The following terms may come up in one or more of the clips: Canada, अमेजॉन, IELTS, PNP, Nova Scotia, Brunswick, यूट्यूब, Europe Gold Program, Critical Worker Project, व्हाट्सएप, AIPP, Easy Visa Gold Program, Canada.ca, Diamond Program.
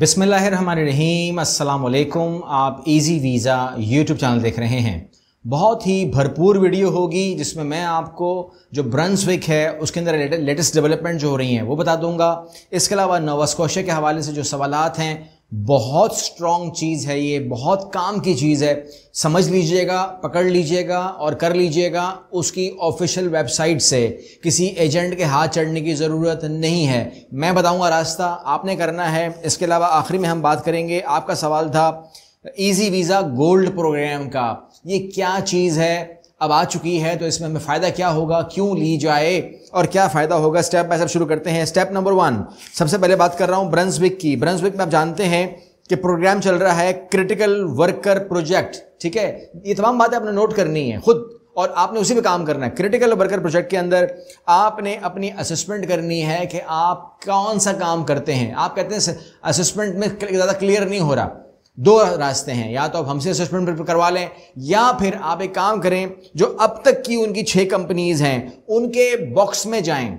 बिस्मिल्लाहिर्रहमानिर्रहीम, अस्सलाम वालेकुम। आप इजी वीज़ा यूट्यूब चैनल देख रहे हैं। बहुत ही भरपूर वीडियो होगी जिसमें मैं आपको जो ब्रंसविक है उसके अंदर लेटेस्ट डेवलपमेंट जो हो रही हैं वो बता दूंगा। इसके अलावा नोवा स्कोशिया के हवाले से जो सवालात हैं, बहुत स्ट्रॉन्ग चीज़ है ये, बहुत काम की चीज़ है, समझ लीजिएगा, पकड़ लीजिएगा और कर लीजिएगा। उसकी ऑफिशियल वेबसाइट से किसी एजेंट के हाथ चढ़ने की ज़रूरत नहीं है। मैं बताऊंगा रास्ता, आपने करना है। इसके अलावा आखिरी में हम बात करेंगे, आपका सवाल था ईजी वीज़ा गोल्ड प्रोग्राम का, ये क्या चीज़ है, अब आ चुकी है तो इसमें हमें फ़ायदा क्या होगा, क्यों ली जाए और क्या फ़ायदा होगा। स्टेप बाय स्टेप शुरू करते हैं। स्टेप नंबर 1, सबसे पहले बात कर रहा हूँ ब्रंसविक की। ब्रंसविक में आप जानते हैं कि प्रोग्राम चल रहा है क्रिटिकल वर्कर प्रोजेक्ट, ठीक है। ये तमाम बातें आपने नोट करनी है खुद और आपने उसी पे काम करना है। क्रिटिकल वर्कर प्रोजेक्ट के अंदर आपने अपनी असेसमेंट करनी है कि आप कौन सा काम करते हैं। आप कहते हैं असेसमेंट में ज़्यादा क्लियर नहीं हो रहा, दो रास्ते हैं, या तो आप हमसे असेसमेंट प्रिपेयर करवा लें या फिर आप एक काम करें, जो अब तक की उनकी 6 कंपनीज हैं उनके बॉक्स में जाएं।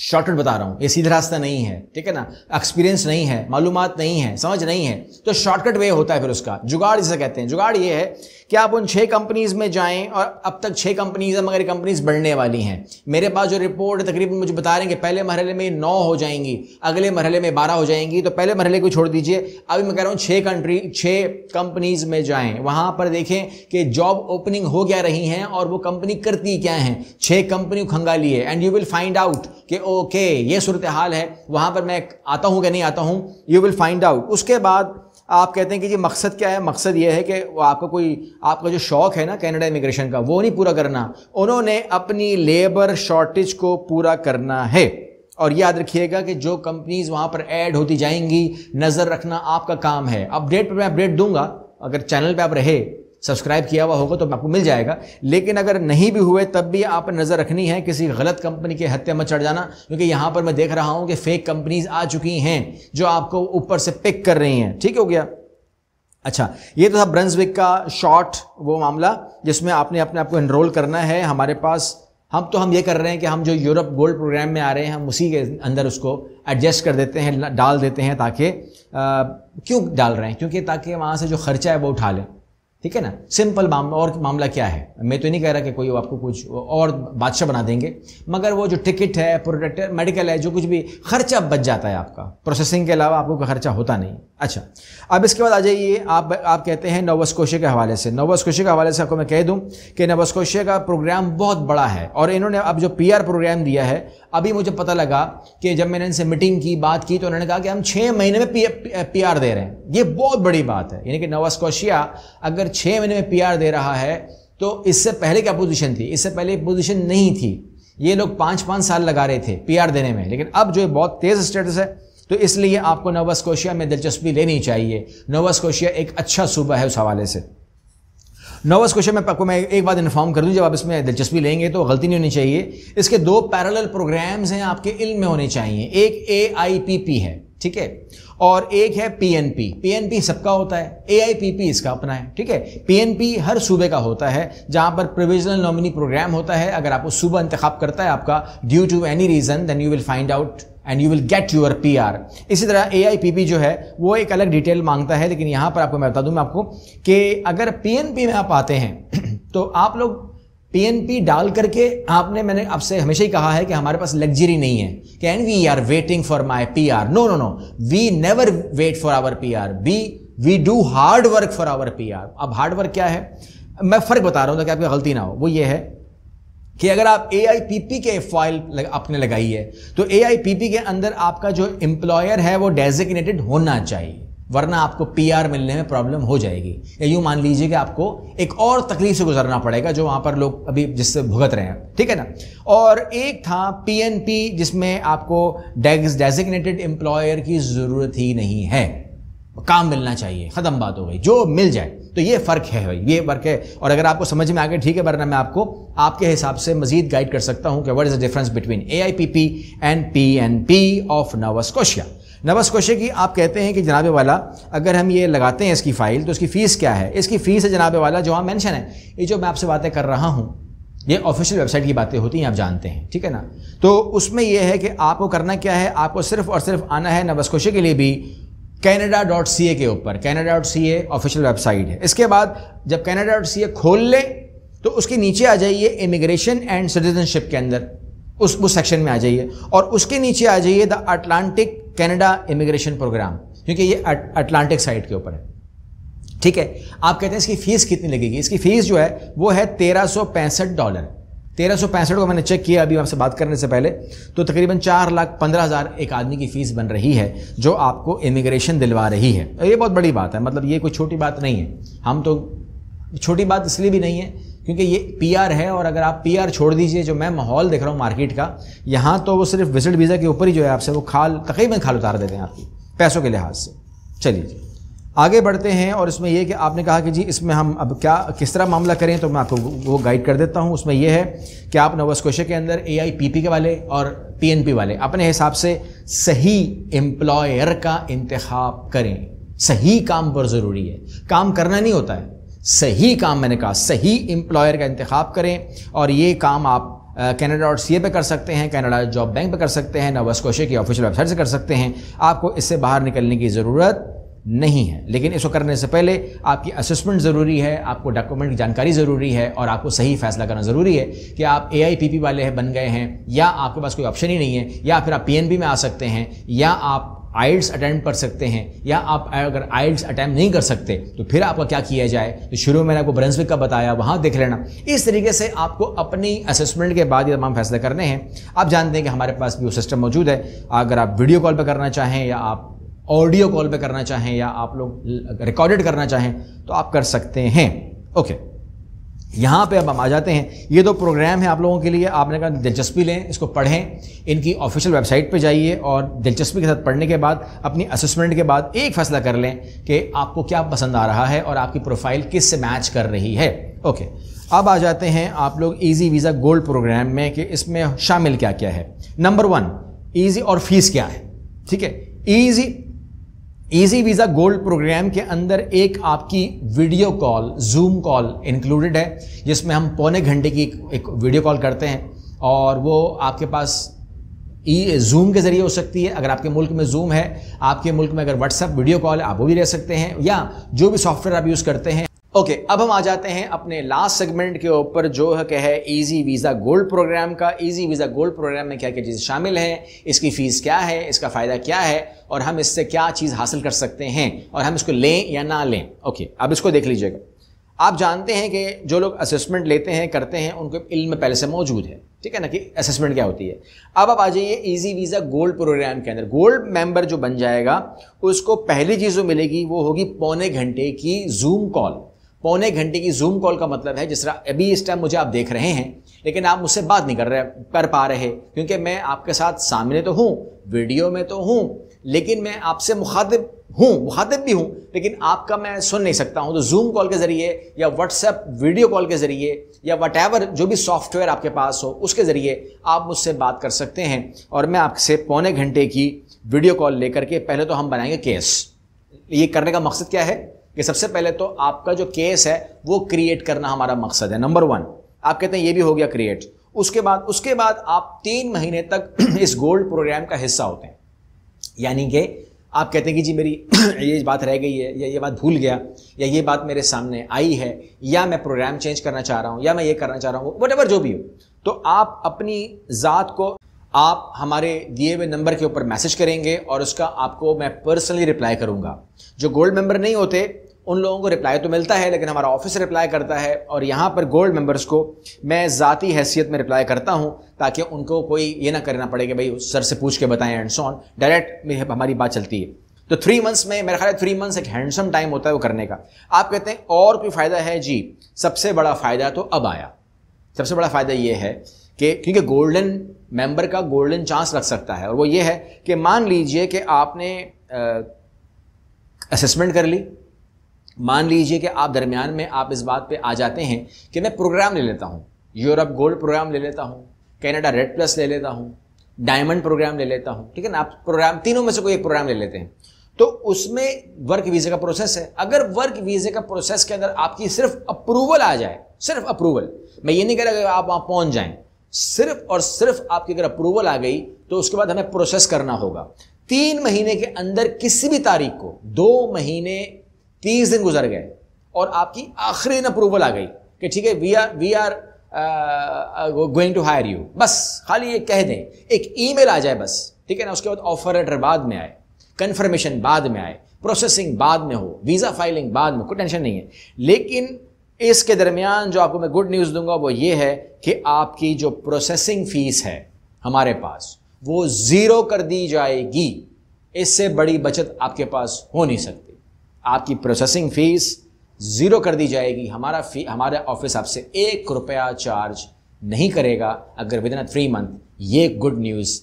शॉर्टकट बता रहा हूं, ये सीधा रास्ता नहीं है, ठीक है ना। एक्सपीरियंस नहीं है, मालूमात नहीं है, समझ नहीं है, तो शॉर्टकट वे होता है फिर उसका, जुगाड़ जिसे कहते हैं। जुगाड़ ये है कि आप उन 6 कंपनीज में जाएं, और अब तक 6 कंपनीज हैं मगर ये कंपनीज बढ़ने वाली हैं। मेरे पास जो रिपोर्ट है तकरीबन मुझे बता रहे हैं कि पहले मरहले में 9 हो जाएंगी, अगले मरहले में 12 हो जाएंगी, तो पहले मरहले को छोड़ दीजिए। अभी मैं कह रहा हूँ 6 कंपनीज में जाएँ, वहाँ पर देखें कि जॉब ओपनिंग हो क्या रही हैं और वो कंपनी करती क्या हैं। 6 कंपनी खंगालिए and you will find out कि ओके ये सूरत हाल है, वहाँ पर मैं आता हूँ कि नहीं आता हूँ, यू विल फाइंड आउट। उसके बाद आप कहते हैं कि जी मकसद क्या है। मकसद ये है कि आपका कोई, आपका जो शौक़ है ना कनाडा इमिग्रेशन का, वो नहीं पूरा करना, उन्होंने अपनी लेबर शॉर्टेज को पूरा करना है। और याद रखिएगा कि जो कंपनीज़ वहाँ पर ऐड होती जाएंगी, नज़र रखना आपका काम है। अपडेट पर मैं अपडेट दूंगा, अगर चैनल पर आप रहे, सब्सक्राइब किया हुआ होगा तो आपको मिल जाएगा, लेकिन अगर नहीं भी हुए तब भी आप नज़र रखनी है, किसी गलत कंपनी के हत्या मत चढ़ जाना, क्योंकि यहाँ पर मैं देख रहा हूँ कि फेक कंपनीज आ चुकी हैं जो आपको ऊपर से पिक कर रही हैं, ठीक हो गया। अच्छा, ये तो था ब्रंसविक का शॉर्ट वो मामला जिसमें आपने अपने आपको एनरोल करना है। हमारे पास हम ये कर रहे हैं कि हम जो यूरोप गोल्ड प्रोग्राम में आ रहे हैं हम उसी के अंदर उसको एडजस्ट कर देते हैं, डाल देते हैं, ताकि क्यों डाल रहे हैं, क्योंकि ताकि वहाँ से जो खर्चा है वो उठा लें, ठीक है ना, सिंपल मामला। और मामला क्या है, मैं तो नहीं कह रहा कि कोई आपको कुछ और बादशाह बना देंगे, मगर वो जो टिकट है, प्रोडक्ट, मेडिकल है, जो कुछ भी खर्चा बच जाता है आपका, प्रोसेसिंग के अलावा आपको खर्चा होता नहीं। अच्छा, अब इसके बाद आ जाइए, आप कहते हैं नोवा स्कोशिया के हवाले से। नोवा स्कोशिया के हवाले से आपको मैं कह दूं कि नोवा स्कोशिया का प्रोग्राम बहुत बड़ा है और इन्होंने अब जो PR प्रोग्राम दिया है, अभी मुझे पता लगा कि जब मैंने इनसे मीटिंग की, बात की, तो उन्होंने कहा कि हम 6 महीने में PR दे रहे हैं। ये बहुत बड़ी बात है, यानी कि नोवा स्कोशिया अगर 6 महीने में PR दे रहा है तो इससे पहले क्या पोजीशन थी, इससे पहले पोजीशन नहीं थी। ये लोग 5-5 साल लगा रहे थे PR देने में, लेकिन अब जो बहुत तेज स्टेटस है, तो इसलिए आपको नोवा स्कोशिया में दिलचस्पी लेनी चाहिए। नोवा स्कोशिया एक अच्छा सूबा है उस हवाले से। नोवा स्कोशिया में आपको मैं एक बात इन्फॉर्म कर दूं, जब आप इसमें दिलचस्पी लेंगे तो गलती नहीं होनी चाहिए। इसके 2 पैरेलल प्रोग्राम्स हैं, आपके इल्म में होने चाहिए। एक AIPP है, ठीक है, और एक है PNP। PNP सबका होता है, AIPP इसका अपना है, ठीक है। PNP हर सूबे का होता है जहाँ पर प्रोविजनल नॉमिनी प्रोग्राम होता है। अगर आपको सूबा इंतखाब करता है आपका, due to any reason, then you will find out and you will get your PR। इसी तरह AIPP जो है वो एक अलग डिटेल मांगता है, लेकिन यहाँ पर आपको मैं बता दूँ आपको कि अगर PNP में आप आते हैं तो आप लोग PNP डाल करके, आपने, मैंने आपसे हमेशा ही कहा है कि हमारे पास लग्जरी नहीं है can we are waiting for my PR। No no no, we never wait for our PR, we do hard work for our PR। अब हार्ड वर्क क्या है, मैं फ़र्क बता रहा हूँ ताकि आपकी गलती ना हो। वो ये है कि अगर आप AIPP के फाइल आपने लगाई है तो AIPP के अंदर आपका जो एम्प्लॉयर है वो डेजिग्नेटेड होना चाहिए, वरना आपको PR मिलने में प्रॉब्लम हो जाएगी। या यूँ मान लीजिए कि आपको एक और तकलीफ से गुजरना पड़ेगा जो वहाँ पर लोग अभी जिससे भुगत रहे हैं, ठीक है ना। और एक था PNP जिसमें आपको डेजिग्नेटेड एम्प्लॉयर की ज़रूरत ही नहीं है, काम मिलना चाहिए, ख़त्म बात हो गई, जो मिल जाए। तो ये फ़र्क है भाई, ये फ़र्क है। और अगर आपको समझ में आ गया ठीक है, वरना मैं आपको आपके हिसाब से मजीद गाइड कर सकता हूँ कि what is the difference between AIPP and PNP of Nova Scotia. Nova Scotia की आप कहते हैं कि जनाबे वाला अगर हम ये लगाते हैं इसकी फ़ाइल, तो इसकी फ़ीस क्या है। इसकी फ़ीस है जनाबे वाला जो वहाँ मेंशन है, ये जो मैं आपसे बातें कर रहा हूँ ये ऑफिशियल वेबसाइट की बातें होती हैं, आप जानते हैं, ठीक है ना। तो उसमें यह है कि आपको करना क्या है, आपको सिर्फ और सिर्फ आना है नोवा स्कोशिया के लिए भी Canada.ca के ऊपर। Canada.ca ऑफिशियल वेबसाइट है। इसके बाद जब Canada.ca खोल लें तो उसके नीचे आ जाइए इमिग्रेशन एंड सिटीजनशिप के अंदर, वो सेक्शन में आ जाइए और उसके नीचे आ जाइए the Atlantic Canada immigration program, क्योंकि ये अटलांटिक साइड के ऊपर है। ठीक है, आप कहते हैं इसकी फ़ीस कितनी लगेगी? इसकी फ़ीस जो है वो है $1,365। 1,365 को मैंने चेक किया अभी आपसे बात करने से पहले, तो तकरीबन 4,15,000 एक आदमी की फ़ीस बन रही है जो आपको इमिग्रेशन दिलवा रही है। ये बहुत बड़ी बात है, मतलब ये कोई छोटी बात नहीं है। हम तो छोटी बात इसलिए भी नहीं है क्योंकि ये पीआर है, और अगर आप पीआर छोड़ दीजिए, जो मैं माहौल देख रहा हूँ मार्केट का यहाँ, तो वो सिर्फ विजिट वीज़ा के ऊपर ही जो है आपसे वो तकरीबन खाल उतार देते हैं आपकी पैसों के लिहाज से। चलिए जी आगे बढ़ते हैं। और इसमें यह कि आपने कहा कि जी इसमें हम अब क्या किस तरह मामला करें, तो मैं आपको वो गाइड कर देता हूँ। उसमें यह है कि आप नोवा स्कोशिया के अंदर AIPP के वाले और PNP वाले अपने हिसाब से सही एम्प्लॉयर का इंतखाब करें। सही काम पर ज़रूरी है, काम करना नहीं होता है, सही काम, मैंने कहा सही एम्प्लॉयर का इंतखाब करें। और ये काम आप Canada.ca पे कर सकते हैं, कनाडा जॉब बैंक पे कर सकते हैं, नोवा स्कोशिया की ऑफिशियल वेबसाइट से कर सकते हैं। आपको इससे बाहर निकलने की ज़रूरत नहीं है, लेकिन इसको करने से पहले आपकी असेसमेंट ज़रूरी है, आपको डॉक्यूमेंट की जानकारी ज़रूरी है, और आपको सही फैसला करना ज़रूरी है कि आप AIPP वाले बन गए हैं या आपके पास कोई ऑप्शन ही नहीं है, या फिर आप PNP में आ सकते हैं, या आप IELTS अटैम्प्ट कर सकते हैं, या आप अगर IELTS अटैम्प्ट नहीं कर सकते तो फिर आपका क्या किया जाए। तो शुरू में मैंने आपको ब्रंसविक का बताया, वहाँ देख लेना। इस तरीके से आपको अपनी असेसमेंट के बाद ये तमाम फैसले करने हैं। आप जानते हैं कि हमारे पास भी वो सिस्टम मौजूद है, अगर आप वीडियो कॉल पर करना चाहें, या आप ऑडियो कॉल पर करना चाहें, या आप लोग रिकॉर्डेड करना चाहें तो आप कर सकते हैं। ओके, यहाँ पे अब हम आ जाते हैं। ये दो प्रोग्राम है आप लोगों के लिए, आपने कहा दिलचस्पी लें, इसको पढ़ें, इनकी ऑफिशियल वेबसाइट पे जाइए और दिलचस्पी के साथ पढ़ने के बाद अपनी असेसमेंट के बाद एक फ़ैसला कर लें कि आपको क्या पसंद आ रहा है और आपकी प्रोफाइल किस से मैच कर रही है। ओके, अब आ जाते हैं आप लोग ईजी वीज़ा गोल्ड प्रोग्राम में कि इसमें शामिल क्या क्या है। नंबर 1 ईजी और फीस क्या है। ठीक है, ईजी वीज़ा गोल्ड प्रोग्राम के अंदर एक आपकी video call, zoom call included है, जिसमें हम पौने घंटे की एक वीडियो कॉल करते हैं, और वो आपके पास जूम के ज़रिए हो सकती है। अगर आपके मुल्क में जूम है, आपके मुल्क में अगर व्हाट्सएप वीडियो कॉल है, आप वो भी ले सकते हैं, या जो भी सॉफ्टवेयर आप यूज़ करते हैं। ओके, अब हम आ जाते हैं अपने लास्ट सेगमेंट के ऊपर जो है कि है ईजी वीज़ा गोल्ड प्रोग्राम का। ईजी वीज़ा गोल्ड प्रोग्राम में क्या क्या चीज़ें शामिल हैं, इसकी फ़ीस क्या है, इसका फ़ायदा क्या है, और हम इससे क्या चीज़ हासिल कर सकते हैं, और हम इसको लें या ना लें। ओके, अब इसको देख लीजिएगा। आप जानते हैं कि जो लोग असेसमेंट लेते हैं करते हैं उनको इल्म पहले से मौजूद है, ठीक है ना, कि असेसमेंट क्या होती है। अब आप आ जाइए ईजी वीज़ा गोल्ड प्रोग्राम के अंदर। गोल्ड मेंबर जो बन जाएगा उसको पहली चीज़ जो मिलेगी वो होगी पौने घंटे की जूम कॉल। पौने घंटे की जूम कॉल का मतलब है जिस तरह अभी इस टाइम मुझे आप देख रहे हैं, लेकिन आप मुझसे बात नहीं कर पा रहे, क्योंकि मैं आपके साथ सामने तो हूँ, वीडियो में तो हूँ, लेकिन मैं आपसे मुखातिब भी हूँ, लेकिन आपका मैं सुन नहीं सकता हूँ। तो जूम कॉल के ज़रिए या व्हाट्सएप वीडियो कॉल के ज़रिए या वटएवर जो भी सॉफ्टवेयर आपके पास हो उसके ज़रिए आप मुझसे बात कर सकते हैं, और मैं आपसे पौने घंटे की वीडियो कॉल लेकर के पहले तो हम बनाएंगे केस। ये करने का मकसद क्या है कि सबसे पहले तो आपका जो केस है वो क्रिएट करना हमारा मकसद है। नंबर 1 आप कहते हैं ये भी हो गया क्रिएट। उसके बाद आप 3 महीने तक इस गोल्ड प्रोग्राम का हिस्सा होते हैं, यानी कि आप कहते हैं कि जी मेरी ये बात रह गई है, या ये बात भूल गया, या ये बात मेरे सामने आई है, या मैं प्रोग्राम चेंज करना चाह रहा हूँ, या मैं ये करना चाह रहा हूँ, व्हाटएवर जो भी हो। तो आप अपनी ज़ात को आप हमारे दिए हुए नंबर के ऊपर मैसेज करेंगे और उसका आपको मैं पर्सनली रिप्लाई करूंगा। जो गोल्ड मेंबर नहीं होते उन लोगों को रिप्लाई तो मिलता है, लेकिन हमारा ऑफिस रिप्लाई करता है, और यहाँ पर गोल्ड मेंबर्स को मैं ज़ाती हैसियत में रिप्लाई करता हूँ ताकि उनको कोई ये ना करना पड़े कि भाई उस सर से पूछ के बताएं एंड सो ऑन, डायरेक्ट में हमारी बात चलती है। तो 3 मंथ्स में, मेरा ख्याल है 3 मंथ्स एक हैंडसम टाइम होता है वो करने का। आप कहते हैं और कोई फ़ायदा है? जी, सबसे बड़ा फ़ायदा तो अब आया। सबसे बड़ा फ़ायदा ये है कि क्योंकि गोल्डन मेंबर का गोल्डन चांस लग सकता है, और वो ये है कि मान लीजिए कि आपने असेसमेंट कर ली, मान लीजिए कि आप दरमियान में आप इस बात पे आ जाते हैं कि मैं प्रोग्राम ले लेता हूँ, यूरोप गोल्ड प्रोग्राम ले लेता हूँ, कनाडा रेड प्लस ले लेता हूँ, डायमंड प्रोग्राम ले लेता हूँ, ठीक है ना, आप प्रोग्राम तीनों में से कोई एक प्रोग्राम ले लेते हैं। तो उसमें वर्क वीज़े का प्रोसेस है। अगर वर्क वीज़े का प्रोसेस के अंदर आपकी सिर्फ अप्रूवल आ जाए, सिर्फ अप्रूवल, मैं ये नहीं कह रहा कि आप वहाँ पहुँच जाएँ, सिर्फ और सिर्फ आपकी अगर अप्रूवल आ गई तो उसके बाद हमें प्रोसेस करना होगा। 3 महीने के अंदर किसी भी तारीख को, 2 महीने 30 दिन गुजर गए और आपकी आखिरी अप्रूवल आ गई कि ठीक है we are going to hire you, बस खाली ये कह दें, एक ईमेल आ जाए बस, ठीक है ना। उसके बाद ऑफर लेटर बाद में आए, कन्फर्मेशन बाद में आए, प्रोसेसिंग बाद में हो, वीज़ा फाइलिंग बाद में, कोई टेंशन नहीं है। लेकिन इसके दरमियान जो आपको मैं गुड न्यूज़ दूंगा वो ये है कि आपकी जो प्रोसेसिंग फ़ीस है हमारे पास वो ज़ीरो कर दी जाएगी। इससे बड़ी बचत आपके पास हो नहीं सकती। आपकी प्रोसेसिंग फ़ीस ज़ीरो कर दी जाएगी। हमारा ऑफिस आपसे 1 रुपया चार्ज नहीं करेगा अगर विद इन अ 3 मंथ ये गुड न्यूज़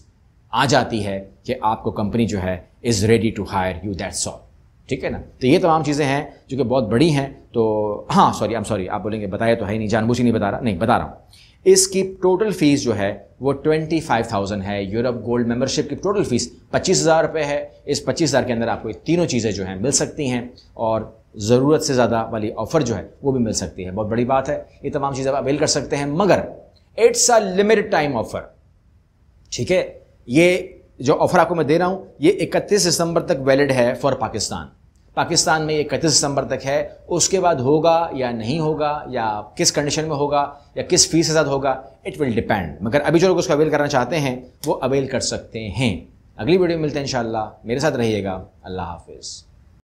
आ जाती है कि आपको कंपनी जो है is ready to hire you, that's all, ठीक है ना। तो ये तमाम चीज़ें हैं जो कि बहुत बड़ी हैं। तो हाँ, सॉरी, आई एम सॉरी, आप बोलेंगे बताया तो है नहीं, जानबूझ ही नहीं बता रहा, नहीं बता रहा हूँ। इसकी टोटल फ़ीस जो है वो 25,000 है। यूरोप गोल्ड मेंबरशिप की टोटल फ़ीस 25,000 रुपये है। इस 25,000 के अंदर आपको ये तीनों चीज़ें जो हैं मिल सकती हैं और ज़रूरत से ज़्यादा वाली ऑफ़र जो है वो भी मिल सकती है। बहुत बड़ी बात है, ये तमाम चीज़ें आप अवेल कर सकते हैं, मगर it's a limited time offer, ठीक है। ये जो ऑफ़र आपको मैं दे रहा हूँ ये 31 दिसंबर तक वैलिड है फॉर पाकिस्तान। पाकिस्तान में ये 31 दिसंबर तक है, उसके बाद होगा या नहीं होगा या किस कंडीशन में होगा या किस फीस के साथ होगा, इट विल डिपेंड। मगर अभी जो लोग उसको अवेल करना चाहते हैं वो अवेल कर सकते हैं। अगली वीडियो में मिलते हैं इंशाल्लाह, मेरे साथ रहिएगा, अल्लाह हाफिज़।